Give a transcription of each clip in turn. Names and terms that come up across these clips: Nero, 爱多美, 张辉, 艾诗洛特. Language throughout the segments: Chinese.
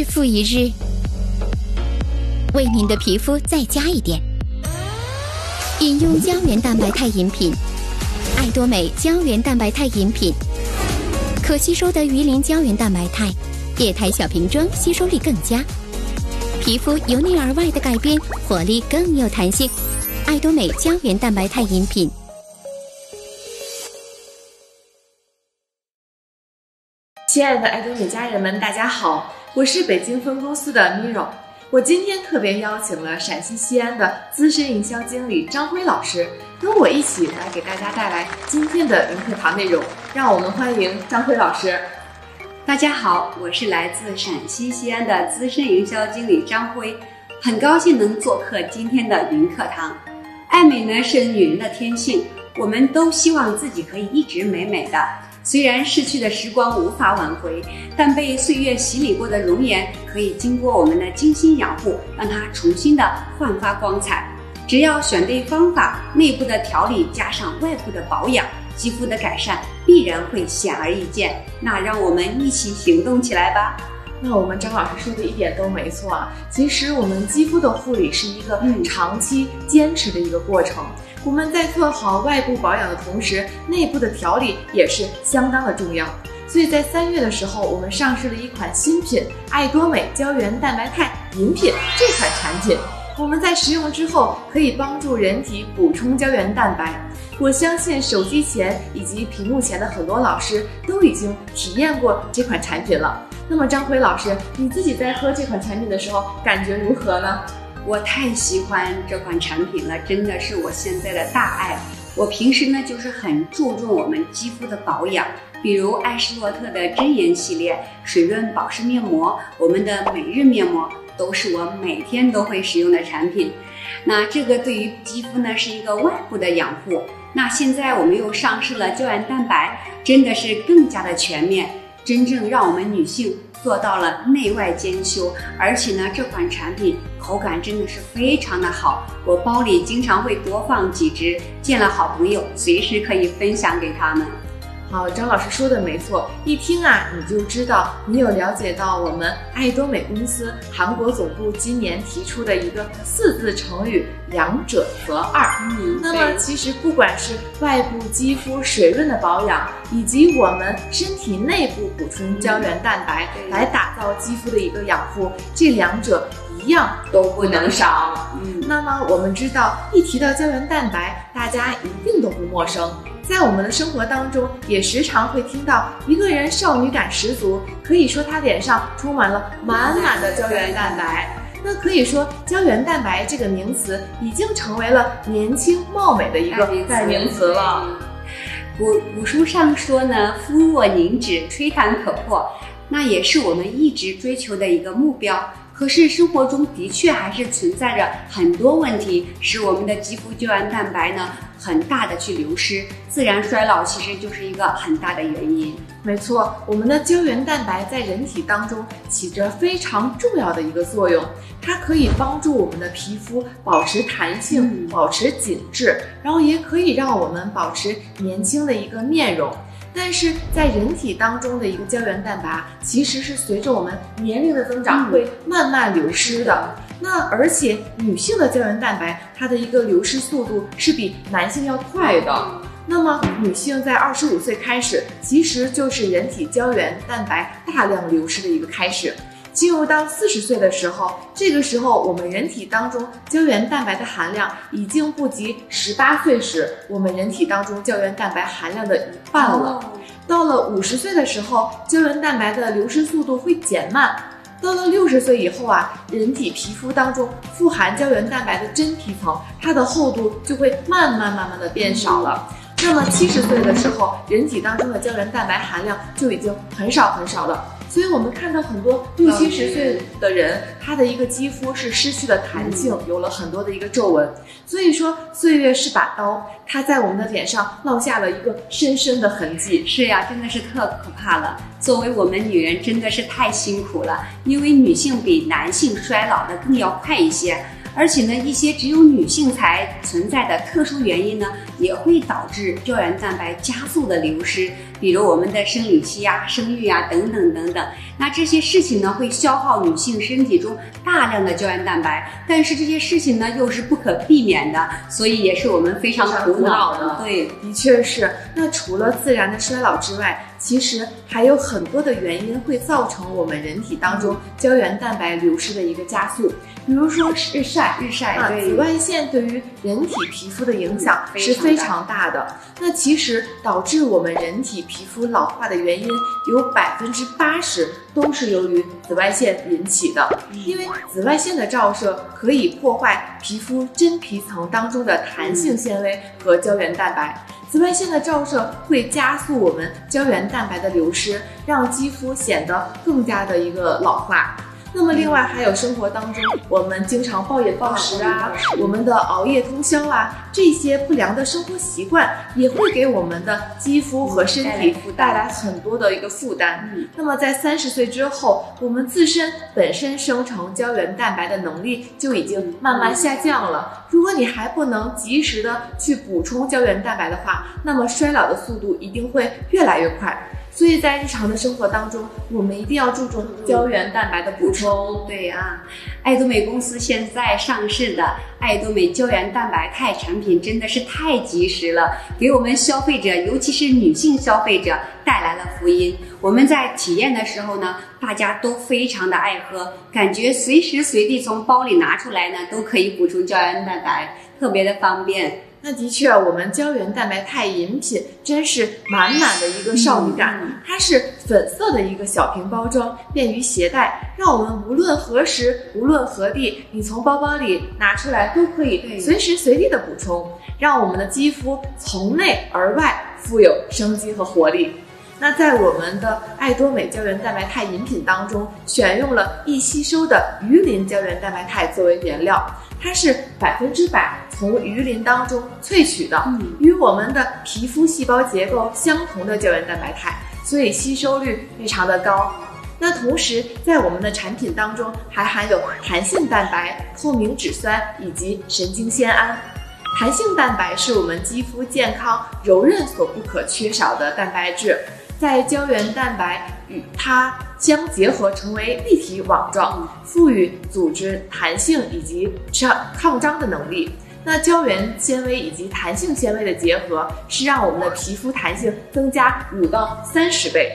日复一日，为您的皮肤再加一点。饮用胶原蛋白肽饮品，爱多美胶原蛋白肽饮品，可吸收的鱼鳞胶原蛋白肽，液态小瓶装吸收力更佳，皮肤由内而外的改变，活力更有弹性。爱多美胶原蛋白肽饮品。亲爱的爱多美家人们，大家好，我是北京分公司的 Nero。我今天特别邀请了陕西西安的资深营销经理张辉老师，跟我一起来给大家带来今天的云课堂内容。让我们欢迎张辉老师。大家好，我是来自陕西西安的资深营销经理张辉，很高兴能做客今天的云课堂。爱美呢是女人的天性，我们都希望自己可以一直美美的。虽然逝去的时光无法挽回，但被岁月洗礼过的容颜可以经过我们的精心养护，让它重新的焕发光彩。只要选对方法，内部的调理加上外部的保养，肌肤的改善必然会显而易见。那让我们一起行动起来吧。那我们张老师说的一点都没错啊，其实我们肌肤的护理是一个长期坚持的一个过程。我们在做好外部保养的同时，内部的调理也是相当的重要。所以在3月的时候，我们上市了一款新品爱多美胶原蛋白肽饮品。这款产品我们在使用之后，可以帮助人体补充胶原蛋白。我相信手机前以及屏幕前的很多老师都已经体验过这款产品了。那么张辉老师，你自己在喝这款产品的时候感觉如何呢？我太喜欢这款产品了，真的是我现在的大爱。我平时呢就是很注重我们肌肤的保养，比如艾诗洛特的真颜系列、水润保湿面膜、我们的每日面膜，都是我每天都会使用的产品。那这个对于肌肤呢是一个外部的养护。那现在我们又上市了胶原蛋白，真的是更加的全面，真正让我们女性做到了内外兼修。而且呢，这款产品口感真的是非常的好，我包里经常会多放几支，见了好朋友随时可以分享给他们。好，张老师说的没错，一听啊你就知道你有了解到我们爱多美公司韩国总部今年提出的一个4字成语，两者合二。那么其实不管是外部肌肤水润的保养，以及我们身体内部补充胶原蛋白来打造肌肤的一个养护，这两者一样都不能少。那么我们知道，一提到胶原蛋白，大家一定都不陌生。在我们的生活当中，也时常会听到一个人少女感十足，可以说她脸上充满了满满的胶原蛋白。那可以说，胶原蛋白这个名词已经成为了年轻貌美的一个代名词了。古书上说呢，肤若凝脂，吹弹可破，那也是我们一直追求的一个目标。可是生活中的确还是存在着很多问题，使我们的肌肤胶原蛋白呢很大的去流失，自然衰老其实就是一个很大的原因。没错，我们的胶原蛋白在人体当中起着非常重要的一个作用，它可以帮助我们的皮肤保持弹性、保持紧致，然后也可以让我们保持年轻的一个面容。但是在人体当中的一个胶原蛋白，其实是随着我们年龄的增长会慢慢流失的。那而且女性的胶原蛋白，它的一个流失速度是比男性要快的。那么女性在25岁开始，其实就是人体胶原蛋白大量流失的一个开始。进入到40岁的时候，这个时候我们人体当中胶原蛋白的含量已经不及18岁时我们人体当中胶原蛋白含量的1/2了。到了50岁的时候，胶原蛋白的流失速度会减慢。到了60岁以后啊，人体皮肤当中富含胶原蛋白的真皮层，它的厚度就会慢慢的变少了。那么70岁的时候，人体当中的胶原蛋白含量就已经很少了。所以我们看到很多60、70岁的人，他的一个肌肤是失去了弹性，有了很多的一个皱纹。所以说岁月是把刀，它在我们的脸上烙下了一个深深的痕迹。是呀，真的是特可怕了。作为我们女人真的是太辛苦了，因为女性比男性衰老的更要快一些。而且呢，一些只有女性才存在的特殊原因呢，也会导致胶原蛋白加速的流失，比如我们的生理期啊、生育啊等等等等。那这些事情呢，会消耗女性身体中大量的胶原蛋白，但是这些事情呢，又是不可避免的，所以也是我们非常苦恼的。对，的确是。那除了自然的衰老之外，其实还有很多的原因会造成我们人体当中胶原蛋白流失的一个加速，比如说日晒啊，紫外线对于人体皮肤的影响是非常大的。那其实导致我们人体皮肤老化的原因有80%都是由于紫外线引起的，因为紫外线的照射可以破坏皮肤真皮层当中的弹性纤维和胶原蛋白。紫外线的照射会加速我们胶原蛋白的流失，让肌肤显得更加的一个老化。那么另外还有生活当中我们经常暴饮暴食啊，我们的熬夜通宵啊，这些不良的生活习惯也会给我们的肌肤和身体带来很多的一个负担。那么在30岁之后，我们自身本身生成胶原蛋白的能力就已经慢慢下降了，如果你还不能及时的去补充胶原蛋白的话，那么衰老的速度一定会越来越快。所以在日常的生活当中，我们一定要注重胶原蛋白的补充。对啊，爱多美公司现在上市的爱多美胶原蛋白肽产品真的是太及时了，给我们消费者，尤其是女性消费者带来了福音。我们在体验的时候呢，大家都非常的爱喝，感觉随时随地从包里拿出来呢，都可以补充胶原蛋白，特别的方便。那的确，我们胶原蛋白肽饮品真是满满的一个少女感。它是粉色的一个小瓶包装，便于携带，让我们无论何时、无论何地，你从包包里拿出来都可以随时随地的补充，让我们的肌肤从内而外富有生机和活力。那在我们的爱多美胶原蛋白肽饮品当中，选用了易吸收的鱼鳞胶原蛋白肽作为原料，它是100%从鱼鳞当中萃取的，与我们的皮肤细胞结构相同的胶原蛋白肽，所以吸收率非常的高。那同时，在我们的产品当中还含有弹性蛋白、透明质酸以及神经酰胺。弹性蛋白是我们肌肤健康柔韧所不可缺少的蛋白质，在胶原蛋白与它相结合，成为立体网状，赋予组织弹性以及抗张的能力。那胶原纤维以及弹性纤维的结合，是让我们的皮肤弹性增加5到30倍。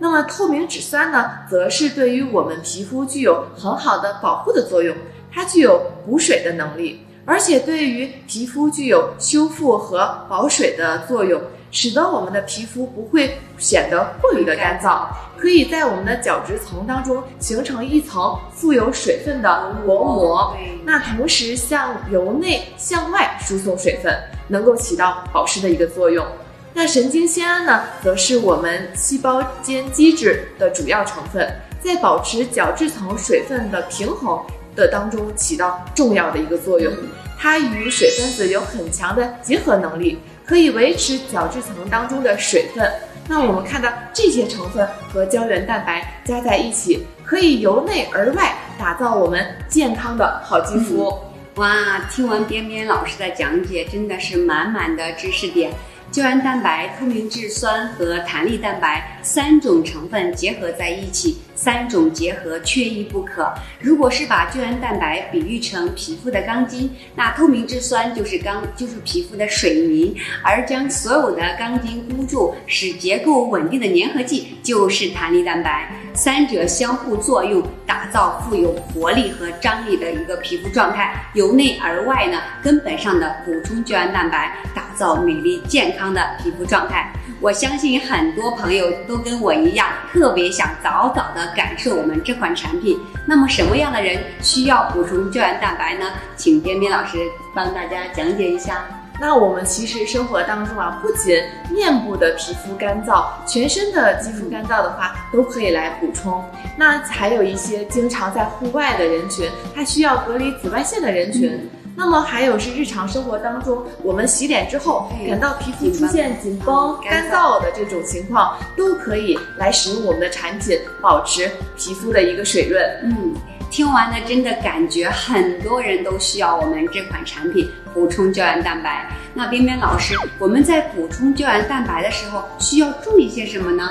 那么透明质酸呢，则是对于我们皮肤具有很好的保护的作用，它具有补水的能力，而且对于皮肤具有修复和保水的作用，使得我们的皮肤不会显得过于的干燥，可以在我们的角质层当中形成一层富有水分的薄膜，那同时向由内向外输送水分，能够起到保湿的一个作用。那神经酰胺呢，则是我们细胞间基质的主要成分，在保持角质层水分的平衡的当中起到重要的一个作用，它与水分子有很强的结合能力，可以维持角质层当中的水分。那我们看到这些成分和胶原蛋白加在一起，可以由内而外打造我们健康的好肌肤。哇，听完边边老师的讲解，真的是满满的知识点。胶原蛋白、透明质酸和弹力蛋白3种成分结合在一起，3种结合缺一不可。如果是把胶原蛋白比喻成皮肤的钢筋，那透明质酸就是皮肤的水泥，而将所有的钢筋箍住，使结构稳定的粘合剂就是弹力蛋白。3者相互作用，打造富有活力和张力的一个皮肤状态，由内而外呢，根本上的补充胶原蛋白，打造美丽健康的皮肤状态。我相信很多朋友都跟我一样，特别想早早的感受我们这款产品。那么什么样的人需要补充胶原蛋白呢？请边边老师帮大家讲解一下。那我们其实生活当中啊，不仅面部的皮肤干燥，全身的肌肤干燥的话，都可以来补充。那还有一些经常在户外的人群，他需要隔离紫外线的人群。那么还有是日常生活当中，我们洗脸之后感到皮肤出现紧绷、干燥的这种情况，都可以来使用我们的产品，保持皮肤的一个水润。听完了真的感觉很多人都需要我们这款产品补充胶原蛋白。那冰冰老师，我们在补充胶原蛋白的时候需要注意些什么呢？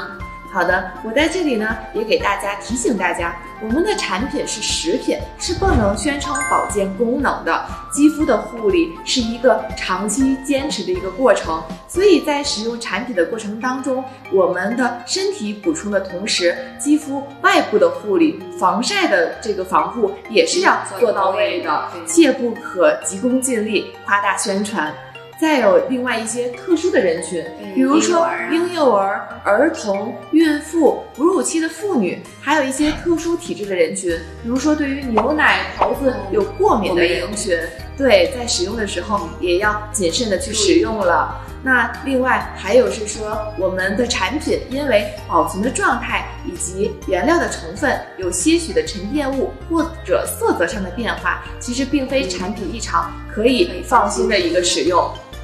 好的，我在这里呢也给大家提醒大家，我们的产品是食品，是不能宣称保健功能的。肌肤的护理是一个长期坚持的一个过程，所以在使用产品的过程当中，我们的身体补充的同时，肌肤外部的护理、防晒的这个防护也是要做到位的，切不可急功近利、夸大宣传。 再有另外一些特殊的人群，比如说婴幼儿、儿童、孕妇、哺乳期的妇女，还有一些特殊体质的人群，比如说对于牛奶、桃子有过敏的人群，对，在使用的时候也要谨慎的去使用了。那另外还有是说，我们的产品因为保存的状态以及原料的成分有些许的沉淀物或者色泽上的变化，其实并非产品异常，可以放心的一个使用。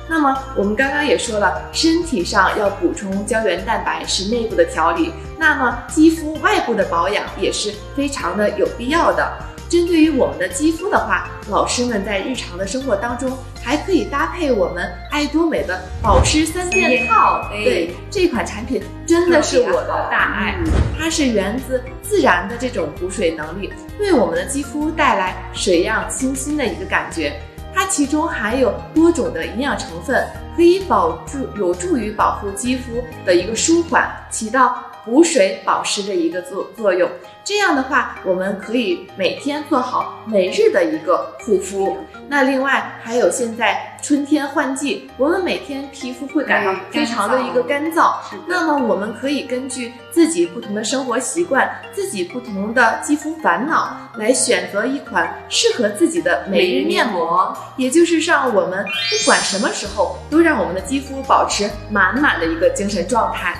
那么我们刚刚也说了，身体上要补充胶原蛋白是内部的调理，那么肌肤外部的保养也是非常的有必要的。针对于我们的肌肤的话，老师们在日常的生活当中还可以搭配我们爱多美的保湿三件套。对，这款产品真的是我的大爱，它是源自自然的这种补水能力，为我们的肌肤带来水漾清新的一个感觉。 它其中含有多种的营养成分，可以有助于保护肌肤的一个舒缓，起到补水保湿的一个作用。这样的话，我们可以每天做好每日的一个护肤。那另外还有现在春天换季，我们每天皮肤会感到非常的一个干燥，那么我们可以根据自己不同的生活习惯、自己不同的肌肤烦恼，来选择一款适合自己的每日面膜。也就是让我们不管什么时候，都让我们的肌肤保持满满的一个精神状态。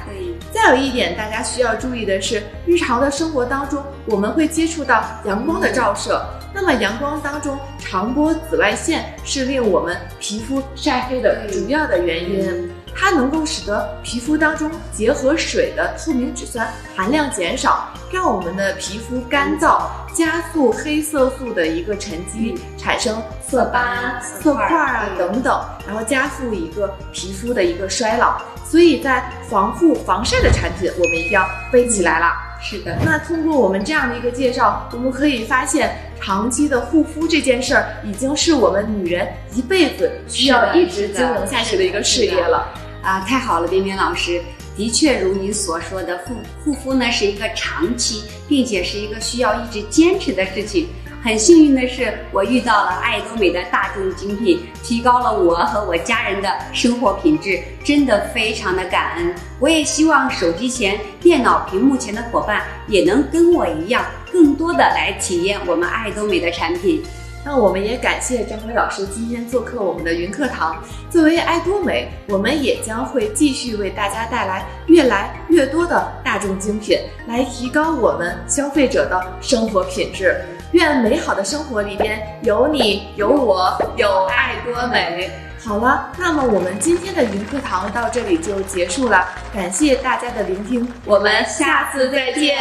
再有一点大家需要注意的是，日常的生活当中，我们会接触到阳光的照射。 那么阳光当中长波紫外线是令我们皮肤晒黑的主要的原因，它能够使得皮肤当中结合水的透明质酸含量减少，让我们的皮肤干燥，加速黑色素的一个沉积，产生色斑、色块啊等等，然后加速一个皮肤的一个衰老。所以在防护防晒的产品，我们一定要背起来了。 是的，那通过我们这样的一个介绍，我们可以发现，长期的护肤这件事儿，已经是我们女人一辈子需要一直经营下去的一个事业了。啊，太好了，冰冰老师，的确如你所说的，护肤呢是一个长期，并且是一个需要一直坚持的事情。 很幸运的是，我遇到了爱多美的大众精品，提高了我和我家人的生活品质，真的非常的感恩。我也希望手机前、电脑屏幕前的伙伴也能跟我一样，更多的来体验我们爱多美的产品。 那我们也感谢张辉老师今天做客我们的云课堂。作为爱多美，我们也将会继续为大家带来越来越多的大众精品，来提高我们消费者的生活品质。愿美好的生活里边有你，有我，有爱多美。好了，那么我们今天的云课堂到这里就结束了，感谢大家的聆听，我们下次再见。